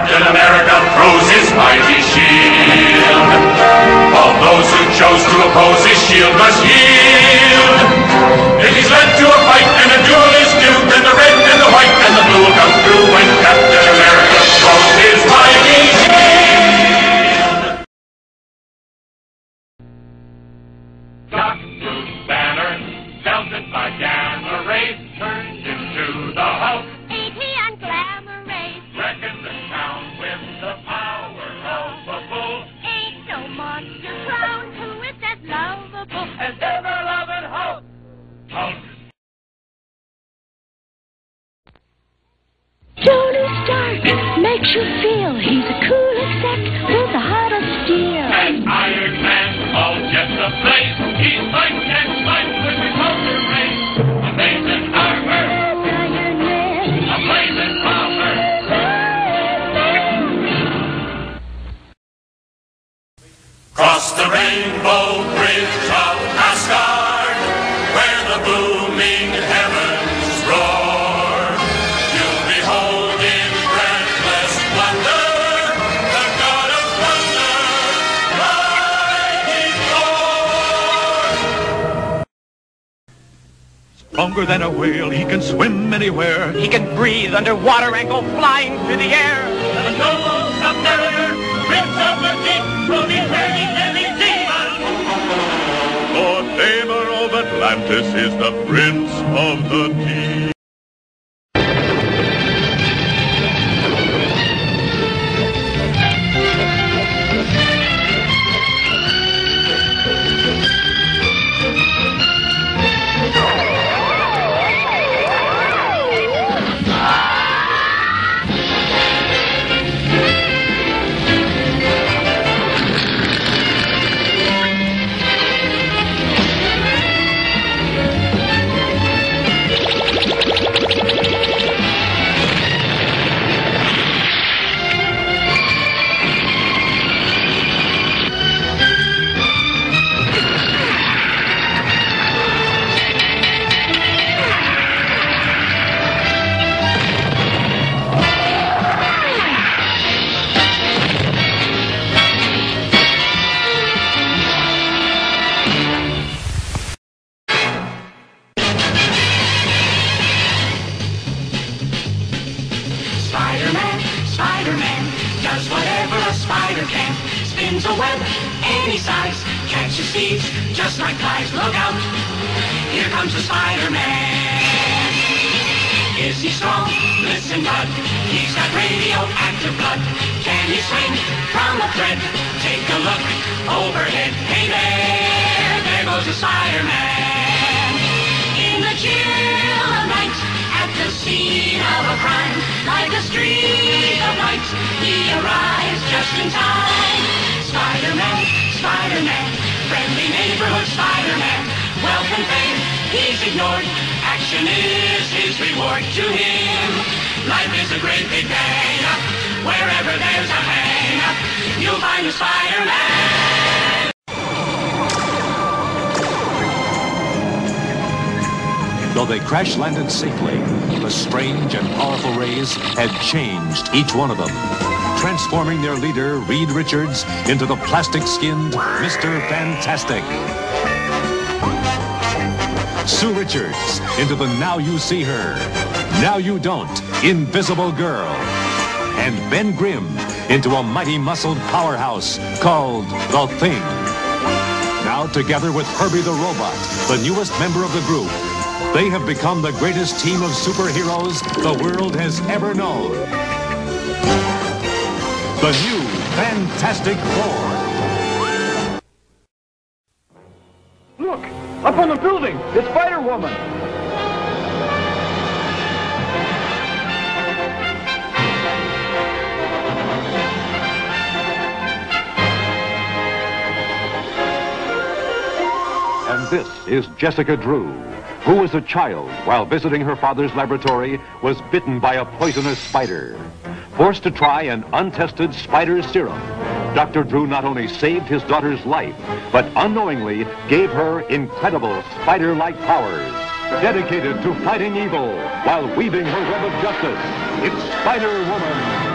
Captain America throws his mighty shield. All those who chose to oppose his shield must yield. If he's led to a fight and a duel is due, then the red and the white and the blue will come through when Captain America throws his mighty shield. Doctor's banner, belted by gamma rays, turns into the Hulk. Tony Stark makes you feel he's the coolest act with a heart of steel. And Iron Man, all just a place. He fights and fights with his ultra race. A blazing armor, a blazing power. Cross the rainbow bridge of Asgard, where the booming heavens roar. Stronger than a whale, he can swim anywhere. He can breathe underwater and go flying through the air. The noble Sub Mariner, Prince of the Deep, will be burning any demon. Lord Daemon of Atlantis is the Prince of the Deep. Landed safely, the strange and powerful rays had changed each one of them, transforming their leader, Reed Richards, into the plastic-skinned Mr. Fantastic. Sue Richards into the Now You See Her, Now You Don't, Invisible Girl. And Ben Grimm into a mighty-muscled powerhouse called The Thing. Now together with Herbie the Robot, the newest member of the group, they have become the greatest team of superheroes the world has ever known. The new Fantastic Four. Look, up on the building, it's Spider-Woman. And this is Jessica Drew, who as a child, while visiting her father's laboratory, was bitten by a poisonous spider. Forced to try an untested spider serum, Dr. Drew not only saved his daughter's life, but unknowingly gave her incredible spider-like powers. Dedicated to fighting evil while weaving her web of justice, it's Spider-Woman.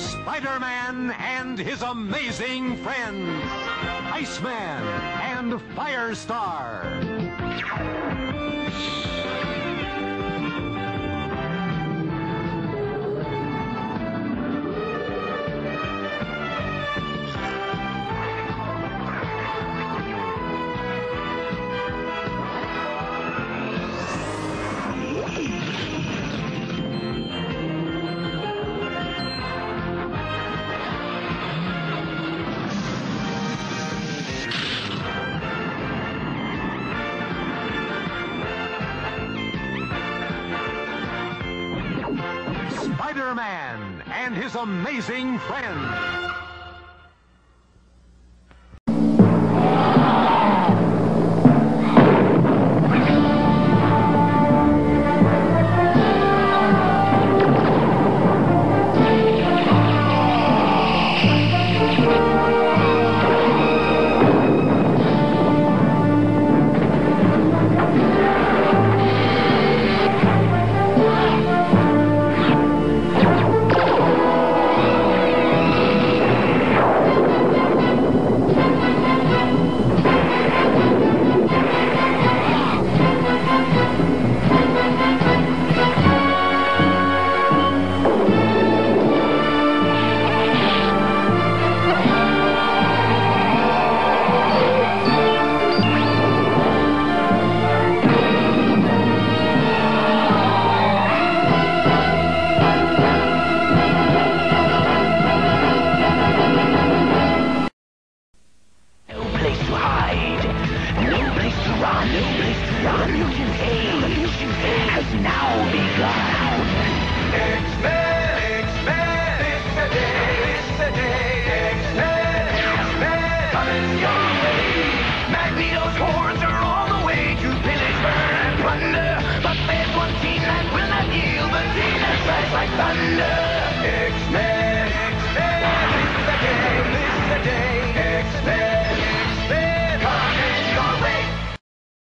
Spider-Man and his amazing friends, Iceman and Firestar. Spider-Man and his amazing friends. Has now begun. X-Men!